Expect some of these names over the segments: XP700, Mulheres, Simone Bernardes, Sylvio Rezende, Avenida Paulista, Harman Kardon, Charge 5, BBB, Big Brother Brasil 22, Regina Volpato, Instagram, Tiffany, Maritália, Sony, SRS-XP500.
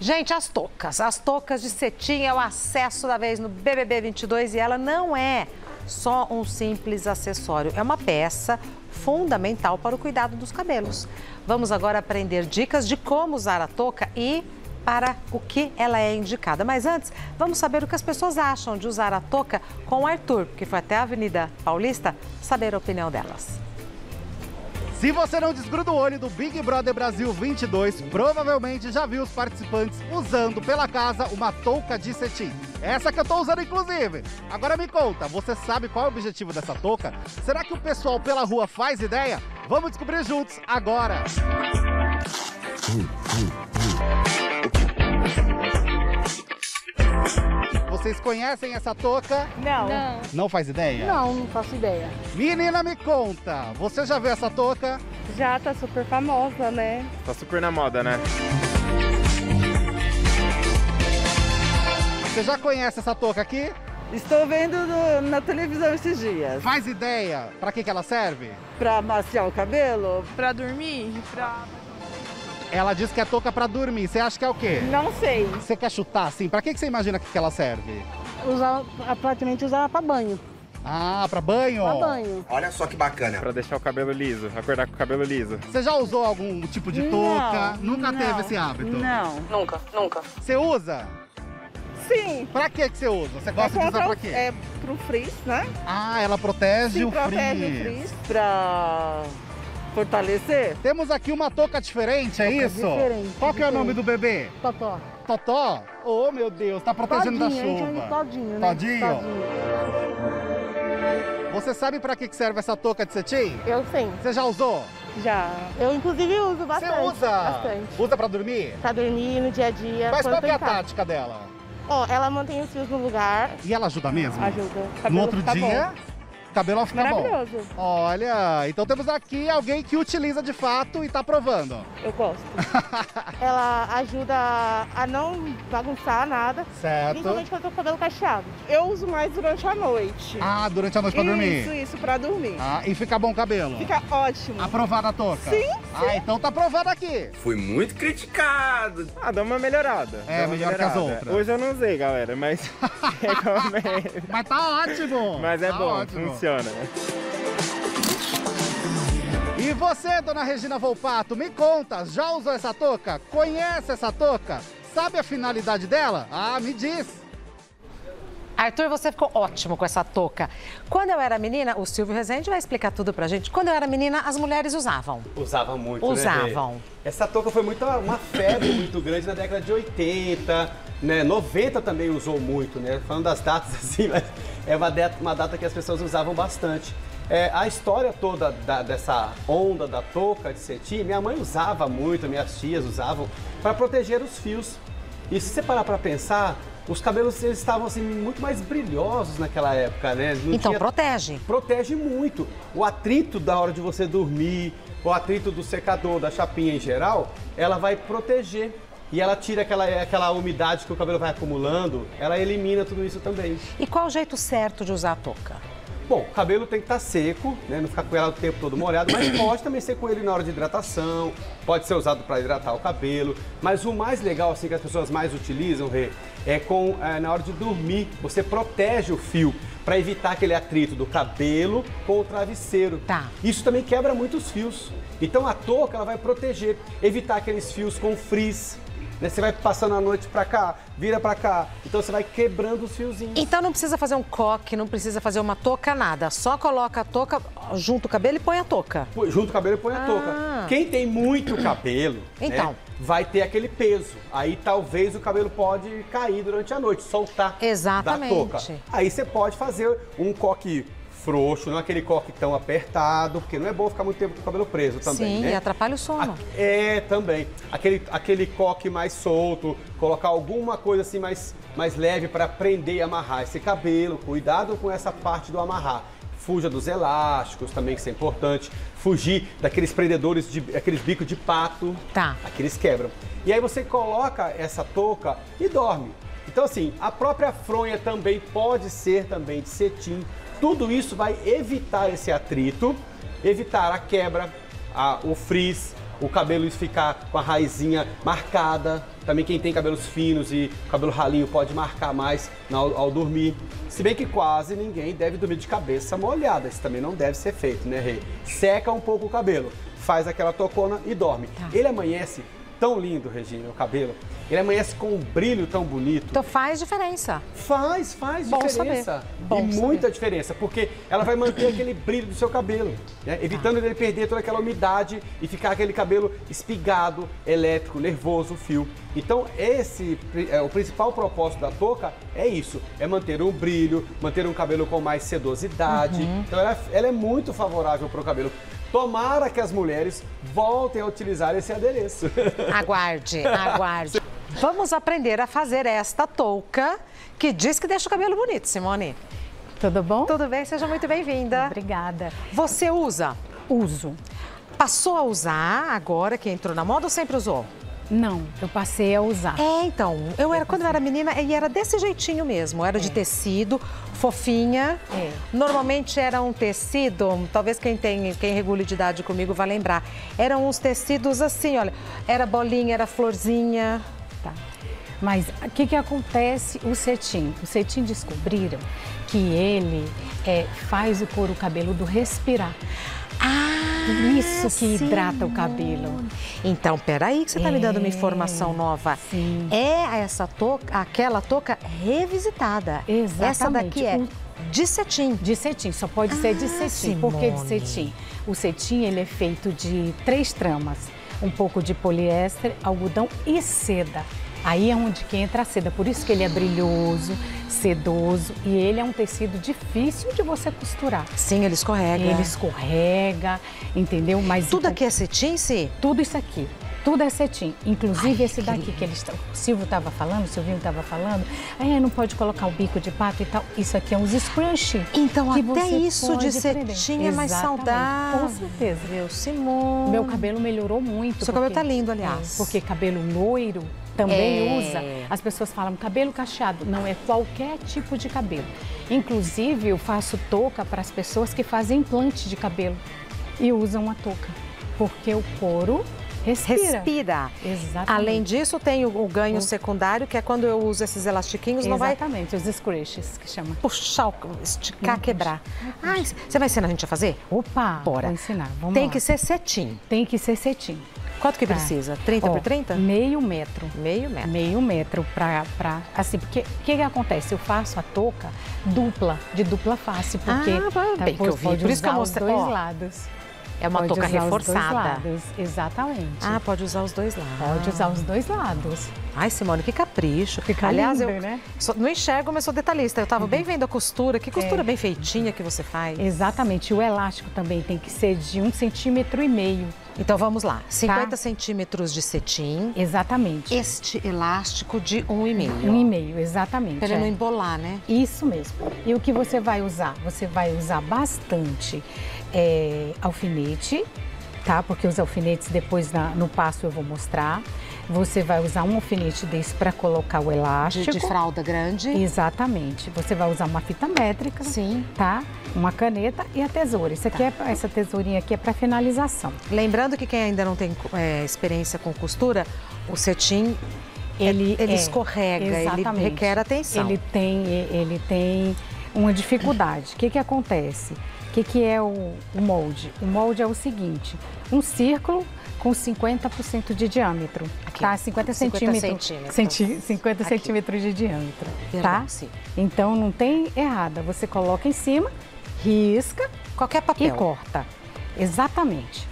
Gente, as toucas de cetim é o acesso da vez no BBB 22 e ela não é só um simples acessório, é uma peça fundamental para o cuidado dos cabelos. Vamos agora aprender dicas de como usar a touca e para o que ela é indicada. Mas antes, vamos saber o que as pessoas acham de usar a touca com o Arthur, que foi até a Avenida Paulista saber a opinião delas. Se você não desgruda o olho do Big Brother Brasil 22, provavelmente já viu os participantes usando pela casa uma touca de cetim. Essa que eu tô usando, inclusive. Agora me conta, você sabe qual é o objetivo dessa touca? Será que o pessoal pela rua faz ideia? Vamos descobrir juntos agora! Vocês conhecem essa touca? Não. Não faz ideia? Não, não faço ideia. Menina, me conta, você já viu essa touca? Já, tá super famosa, né? Tá super na moda, né? Você já conhece essa touca aqui? Estou vendo na televisão esses dias. Faz ideia? Pra que ela serve? Pra amaciar o cabelo? Pra dormir? Ela diz que é touca pra dormir. Você acha que é o quê? Não sei. Você quer chutar assim? Pra que você imagina que ela serve? Praticamente usar ela pra banho. Ah, pra banho? Pra banho. Olha só que bacana. Pra deixar o cabelo liso, acordar com o cabelo liso. Você já usou algum tipo de touca? Nunca teve esse hábito? Não. Nunca. Você usa? Sim. Pra que você usa? Você gosta de usar pra quê? É pro frizz, né? Ah, ela protege o frizz. Protege o frizz pra fortalecer. Temos aqui uma touca diferente, é isso? Diferente. Qual que é o nome do bebê? Totó. Totó? Oh, meu Deus, tá protegendo da chuva. Todinho, né? Todinho. Você sabe pra que serve essa touca de cetim? Eu sei. Você já usou? Já. Eu, inclusive, uso bastante. Você usa? Bastante. Usa pra dormir? Pra dormir, no dia a dia. Mas qual que é a tática dela? Ó, ela mantém os fios no lugar. E ela ajuda mesmo? Ajuda. No outro dia... O cabelo fica bom. Olha, então temos aqui alguém que utiliza de fato e tá provando. Eu gosto. Ela ajuda a não bagunçar nada. Certo. Principalmente quando eu tô com o cabelo cacheado. Eu uso mais durante a noite. Ah, durante a noite pra dormir? Isso, pra dormir. Ah, e fica bom o cabelo? Fica ótimo. Aprovada a touca? Sim. Ah, então tá aprovada aqui. Fui muito criticado. Ah, dá uma melhorada. É, melhor que as outras. Hoje eu não usei, galera, mas... Mas tá ótimo. Mas é bom, funciona. E você, dona Regina Volpato, me conta, já usou essa touca? Conhece essa touca? Sabe a finalidade dela? Ah, me diz! Arthur, você ficou ótimo com essa touca. Quando eu era menina, o Sylvio Rezende vai explicar tudo pra gente. Quando eu era menina, as mulheres usavam. Usavam muito, usavam. Né, essa touca foi uma febre muito grande na década de 80, né? 90 também usou muito, né? Falando das datas assim, mas é uma data que as pessoas usavam bastante. É, a história toda dessa onda da touca de cetim, minha mãe usava muito, minhas tias usavam, para proteger os fios. E se você parar pra pensar... Os cabelos, eles estavam assim, muito mais brilhosos naquela época, né? Então protege. Protege muito. O atrito da hora de você dormir, o atrito do secador, da chapinha em geral, ela vai proteger. E ela tira aquela umidade que o cabelo vai acumulando, ela elimina tudo isso também. E qual o jeito certo de usar a touca? Bom, o cabelo tem que estar seco, né? Não ficar com ela o tempo todo molhado, mas pode também ser com ele na hora de hidratação, pode ser usado para hidratar o cabelo. Mas o mais legal, assim, que as pessoas mais utilizam, Rê, é na hora de dormir. Você protege o fio para evitar aquele atrito do cabelo com o travesseiro. Tá. Isso também quebra muitos fios. Então a touca, ela vai proteger, evitar aqueles fios com frizz. Você vai passando a noite pra cá, vira pra cá, então você vai quebrando os fiozinhos. Então não precisa fazer um coque, não precisa fazer uma touca, nada. Só coloca a touca, junta o cabelo e põe a touca. Junta o cabelo e põe a touca. Quem tem muito cabelo, então, né, vai ter aquele peso. Aí talvez o cabelo pode cair durante a noite, soltar. Exatamente. Da touca. Aí você pode fazer um coque frouxo, não aquele coque tão apertado, porque não é bom ficar muito tempo com o cabelo preso também, né? Sim, e atrapalha o sono. É, também. Aquele coque mais solto, colocar alguma coisa assim mais leve para prender e amarrar esse cabelo. Cuidado com essa parte do amarrar. Fuja dos elásticos também, que isso é importante. Fugir daqueles prendedores, aqueles bicos de pato. Tá. Aqueles quebram. E aí você coloca essa touca e dorme. Então assim, a própria fronha também pode ser também de cetim. Tudo isso vai evitar esse atrito, evitar a quebra, o frizz, o cabelo ficar com a raizinha marcada. Também quem tem cabelos finos e cabelo ralinho pode marcar mais ao dormir. Se bem que quase ninguém deve dormir de cabeça molhada. Isso também não deve ser feito, né, Rei? Seca um pouco o cabelo, faz aquela tocona e dorme. Tá. Ele amanhece tão lindo, Regina, o cabelo. Ele amanhece com um brilho tão bonito. Então faz diferença. Faz bom diferença. Saber. E muita diferença, porque ela vai manter aquele brilho do seu cabelo, né? Evitando ele perder toda aquela umidade e ficar aquele cabelo espigado, elétrico, nervoso, fio. Então o principal propósito da touca é isso, é manter um brilho, manter um cabelo com mais sedosidade. Então ela é muito favorável para o cabelo. Tomara que as mulheres voltem a utilizar esse adereço. Aguarde. Vamos aprender a fazer esta touca que diz que deixa o cabelo bonito, Simone. Tudo bom? Tudo bem, seja muito bem-vinda. Obrigada. Você usa? Uso. Passou a usar agora que entrou na moda ou sempre usou? Não, eu passei a usar. É, então, quando eu era menina, e era desse jeitinho mesmo, era de tecido, fofinha. É. Normalmente era um tecido, talvez quem regule de idade comigo vai lembrar, eram uns tecidos assim, olha, era bolinha, era florzinha. Tá. Mas o que acontece? O cetim descobriram que ele faz o couro cabeludo respirar. Isso que hidrata o cabelo. Então, peraí que você tá me dando uma informação nova. Sim. É essa touca, aquela touca revisitada. Exatamente. Essa daqui é de cetim. De cetim, só pode ser de cetim. Simone. Por que de cetim? O cetim, ele é feito de 3 tramas. Um pouco de poliéster, algodão e seda. Aí é onde que entra a seda, por isso que ele é brilhoso, sedoso, e ele é um tecido difícil de você costurar. Sim, ele escorrega. Ele escorrega, entendeu? Mas tudo aqui é cetim, sim? Tudo isso aqui. Tudo é cetim, inclusive esse daqui que o Sylvio estava falando, não pode colocar o bico de pato e tal. Isso aqui é uns scrunchies. Então até isso de cetim é mais saudável. Com certeza. Meu Simone. Meu cabelo melhorou muito. Seu cabelo tá lindo, aliás. Porque cabelo loiro também usa. As pessoas falam cabelo cacheado. Não é qualquer tipo de cabelo. Inclusive eu faço touca para as pessoas que fazem implante de cabelo e usam a touca, porque o couro respira. Exatamente. Além disso, tem o ganho secundário, que é quando eu uso esses elastiquinhos, não vai... Exatamente, os scratches, que chama. Puxar, esticar, quebrar. Ai, você vai ensinar a gente a fazer? Opa, bora. Vou ensinar, vamos lá. Tem que ser cetim. Tem que ser cetim. Quanto que precisa? 30 por 30? Meio metro. Meio metro. Meio metro pra assim, porque o que acontece? Eu faço a touca dupla, de dupla face, porque... bem que eu vi, por isso que eu mostrei. Os dois lados. É uma touca reforçada. Exatamente. Ah, pode usar os 2 lados. Pode usar os 2 lados. Ai, Simone, que capricho. Fica aliás, lindo, eu né? Não enxergo, mas sou detalhista. Eu estava bem vendo a costura. Que costura bem feitinha que você faz. Exatamente. O elástico também tem que ser de 1,5 cm. Então vamos lá. 50 centímetros de cetim. Exatamente. Este elástico de 1,5. 1,5, exatamente. Para ele não embolar, né? Isso mesmo. E o que você vai usar? Você vai usar bastante... alfinete, tá? Porque os alfinetes depois no passo eu vou mostrar. Você vai usar um alfinete desse para colocar o elástico. De fralda grande. Exatamente. Você vai usar uma fita métrica. Sim. Tá? Uma caneta e a tesoura. Isso aqui essa tesourinha aqui é para finalização. Lembrando que quem ainda não tem experiência com costura, o cetim ele escorrega, exatamente. Ele requer atenção. Ele tem uma dificuldade. O que acontece? O que é o molde? O molde é o seguinte, um círculo com 50% de diâmetro, aqui, tá? 50 centímetros de diâmetro, tá? Sim. Então não tem errada, você coloca em cima, risca, qualquer papel e corta. Exatamente.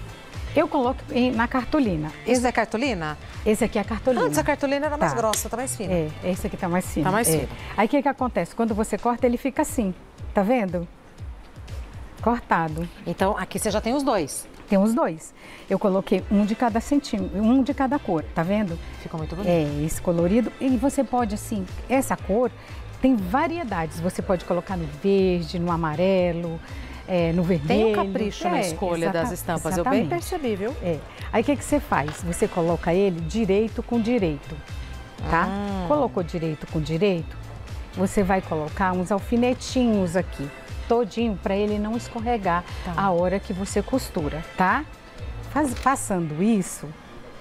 Eu coloco na cartolina. Esse é cartolina? Esse aqui é a cartolina. Antes a cartolina era mais grossa, tá mais fina. É, esse aqui tá mais fino. Tá mais fino. Aí o que acontece? Quando você corta ele fica assim, tá vendo? Cortado. Então aqui você já tem os 2. Tem os 2. Eu coloquei um de cada centímetro, um de cada cor, tá vendo? Ficou muito bonito. É, esse colorido. E você pode assim, essa cor tem variedades. Você pode colocar no verde, no amarelo, no vermelho. Tem um capricho na escolha das estampas, exatamente. Eu bem percebi, viu? É. Aí o que você faz? Você coloca ele direito com direito, tá? Colocou direito com direito, você vai colocar uns alfinetinhos aqui. Todinho para ele não escorregar a hora que você costura, tá? Passando isso,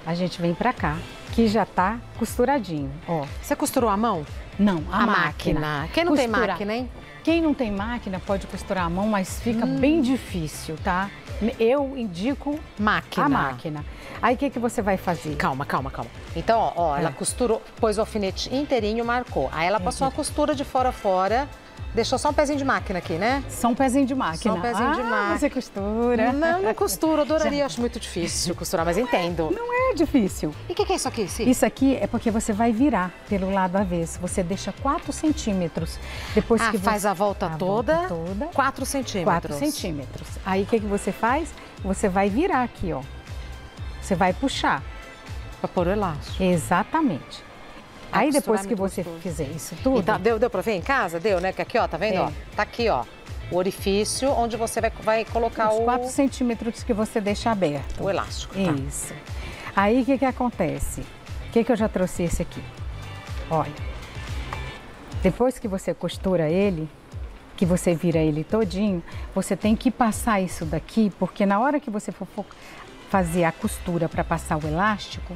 a gente vem pra cá, que já tá costuradinho, ó. Você costurou à mão? Não, a máquina. Quem não tem máquina, hein? Quem não tem máquina pode costurar à mão, mas fica bem difícil, tá? Eu indico máquina. A máquina. Aí o que você vai fazer? Calma. Então, ó, ela costurou, pôs o alfinete inteirinho, marcou. Aí ela passou uma costura de fora a fora. Deixou só um pezinho de máquina aqui, né? Só um pezinho de máquina. Só um pezinho de máquina. Você costura. Não, não costuro. Adoraria, acho muito difícil costurar, mas entendo. Não é difícil. E o que é isso aqui, Cí? Isso aqui é porque você vai virar pelo lado avesso. Você deixa 4 centímetros. Depois que faz você... a volta toda. 4 centímetros. 4 centímetros. Aí o que você faz? Você vai virar aqui, ó. Você vai puxar. Pra pôr o elástico. Exatamente. Aí depois que você fizer isso tudo... Então, deu pra ver em casa? Deu, né? Porque aqui, ó, tá vendo? Ó, tá aqui, ó, o orifício onde você vai colocar os 4 centímetros que você deixa aberto. O elástico, tá? Isso. Aí, o que acontece? O que eu já trouxe esse aqui? Olha, depois que você costura ele, que você vira ele todinho, você tem que passar isso daqui, porque na hora que você for fazer a costura para passar o elástico,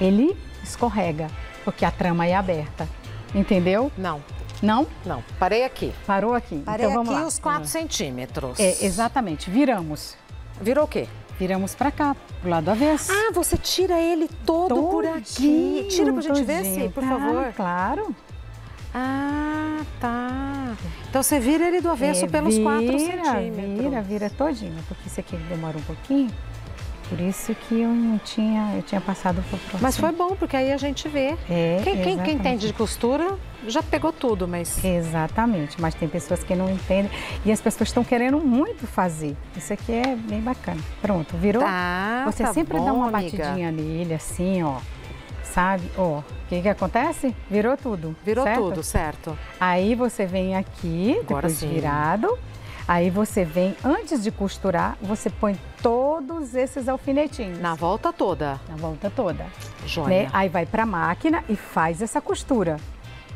ele escorrega. Porque a trama é aberta, entendeu? Não. Não? Não. Parei aqui. Parou aqui. Parei então, vamos aqui lá. Os 4 centímetros. É, exatamente. Viramos. Virou o quê? Viramos pra cá, pro lado avesso. Ah, você tira ele todo por aqui. Tira pra gente ver, Cí, por favor. Claro. Ah, tá. Então você vira ele do avesso pelos 4 centímetros. Vira todinho. Porque isso aqui demora um pouquinho. Por isso que eu tinha passado pro próximo. Mas foi bom, porque aí a gente vê. Quem entende de costura já pegou tudo, mas... Exatamente, mas tem pessoas que não entendem. E as pessoas estão querendo muito fazer. Isso aqui é bem bacana. Pronto, virou? Tá, você tá sempre bom, dá uma batidinha nele, assim, ó. Sabe? Ó, o que acontece? Virou tudo. Virou tudo, certo. Aí você vem aqui, agora depois virado. Aí você vem, antes de costurar, você põe todos esses alfinetinhos. Na volta toda? Na volta toda. Joia. Né? Aí vai pra máquina e faz essa costura.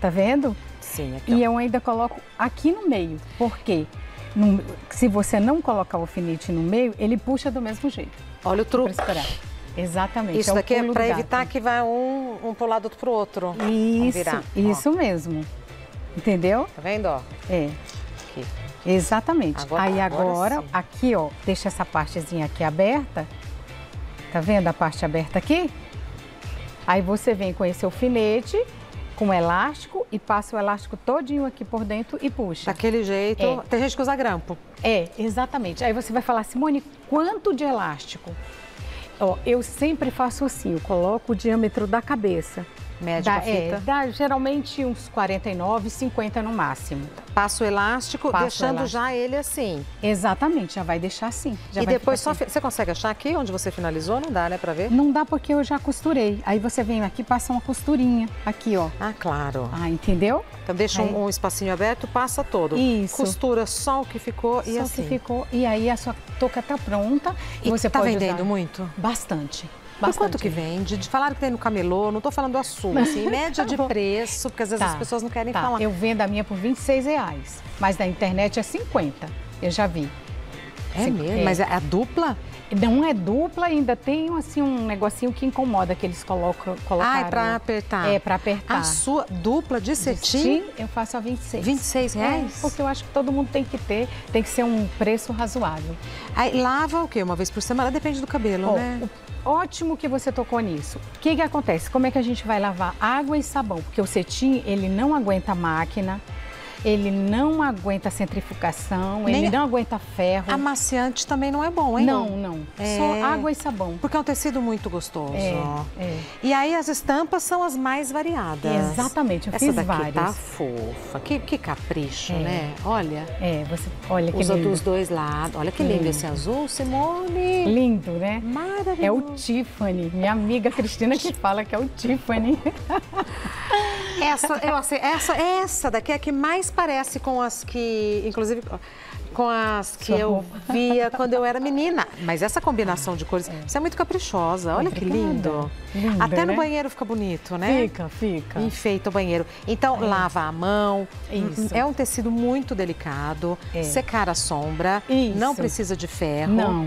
Tá vendo? Sim. Aqui, e eu ainda coloco aqui no meio. Por quê? Se você não colocar o alfinete no meio, ele puxa do mesmo jeito. Olha o truque. Exatamente. Isso daqui é pra evitar que vá um pro lado, outro pro outro. Isso. Isso mesmo. Entendeu? Tá vendo? Ó? É. Aqui. Exatamente. Agora aqui, ó, deixa essa partezinha aqui aberta. Tá vendo a parte aberta aqui? Aí você vem com esse alfinete, com elástico e passa o elástico todinho aqui por dentro e puxa. Daquele jeito. É. Tem gente que usa grampo. É, exatamente. Aí você vai falar, Simone, quanto de elástico? Ó, eu sempre faço assim, eu coloco o diâmetro da cabeça. Média da fita? Dá geralmente uns 49, 50 no máximo. Passa o elástico, deixando já ele assim. Exatamente, já vai deixar assim. E depois só... Você consegue achar aqui onde você finalizou? Não dá, né, pra ver? Não dá porque eu já costurei. Aí você vem aqui e passa uma costurinha aqui, ó. Ah, claro. Ah, entendeu? Então deixa um espacinho aberto, passa todo. Isso. Costura só o que ficou e assim. Só o que ficou e aí a sua touca tá pronta. E você tá vendendo muito? Bastante. Bastante. Quanto que vende? Falaram que tem no camelô, não tô falando a sua, assim, média de preço, porque às vezes as pessoas não querem falar. Eu vendo a minha por R$26, mas na internet é 50, eu já vi. É mesmo? Mas é a dupla? Não é dupla, ainda tem assim um negocinho que incomoda que eles colocaram. Ah, é pra apertar? É, pra apertar. A sua dupla de cetim? Eu faço a 26. R$26? É, porque eu acho que todo mundo tem que ter, tem que ser um preço razoável. Aí lava o quê? Uma vez por semana? Depende do cabelo, né? Ótimo que você tocou nisso. O que acontece? Como é que a gente vai lavar? Água e sabão, porque o cetim, ele não aguenta máquina, ele não aguenta centrifugação, ele não aguenta ferro. Amaciante também não é bom, hein? Não. Só água e sabão. Porque é um tecido muito gostoso. É. E aí as estampas são as mais variadas. Exatamente, eu fiz várias. Essa daqui tá fofa, que capricho, né? Olha. Você olha que lindo. Usa dos dois lados. Olha que lindo esse azul, Simone. Lindo, né? Maravilhoso. É o Tiffany. Minha amiga Cristina que fala que é o Tiffany. Essa daqui é a que mais parece com as que, inclusive, com as que eu via quando eu era menina. Mas essa combinação de cores, você é muito caprichosa. Olha que lindo. Linda, até no banheiro fica bonito, né? Fica. Enfeita o banheiro. Então, lava a mão. Isso. É um tecido muito delicado. Secar a sombra. Isso. Não precisa de ferro. Não.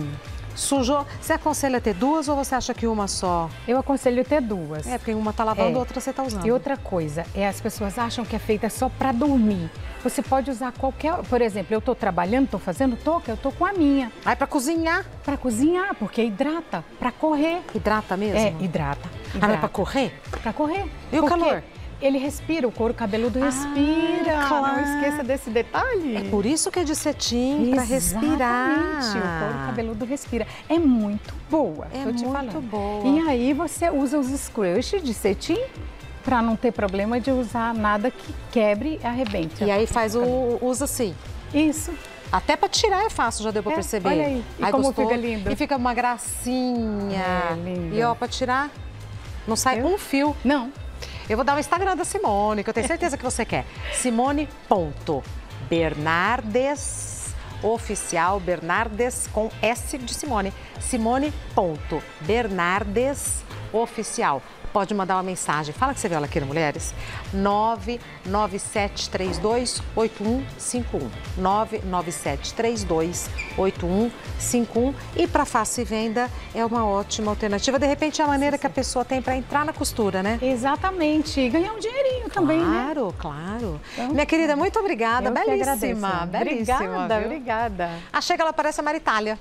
sujou. Você aconselha ter duas ou você acha que uma só? Eu aconselho ter duas. É, porque uma tá lavando, outra você tá usando. E outra coisa, as pessoas acham que é feita só pra dormir. Você pode usar qualquer... Por exemplo, eu tô trabalhando, tô fazendo touca, eu tô com a minha. Ah, é pra cozinhar? Pra cozinhar, porque hidrata. Pra correr. Hidrata mesmo? É, hidrata. Ah, é pra correr? Pra correr. E o calor? Ele respira, o couro cabeludo respira. Claro. Não esqueça desse detalhe. É por isso que é de cetim, para respirar. Exatamente, o couro cabeludo respira. É muito boa, tô te falando. É muito boa. E aí você usa os scrunchies de cetim para não ter problema de usar nada que quebre e arrebente. E aí faz usa assim. Isso. Até para tirar é fácil, já deu para perceber. Olha aí, e como gostou, fica lindo. E fica uma gracinha. É, lindo. E ó, para tirar, não sai um fio. Não. Eu vou dar o Instagram da Simone, que eu tenho certeza que você quer. Simone.Bernardes, oficial, Bernardes com S de Simone. Simone.Bernardes, oficial. Pode mandar uma mensagem. Fala que você viu ela aqui no Mulheres. 997328151. 997328151. E para fácil venda é uma ótima alternativa. De repente é a maneira que a pessoa tem para entrar na costura, né? Exatamente. E ganhar um dinheirinho também, né? Claro, claro. Então, minha querida, muito obrigada. Belíssima. Belíssima. Obrigada, viu? Obrigada. Achei que ela parece a Maritália.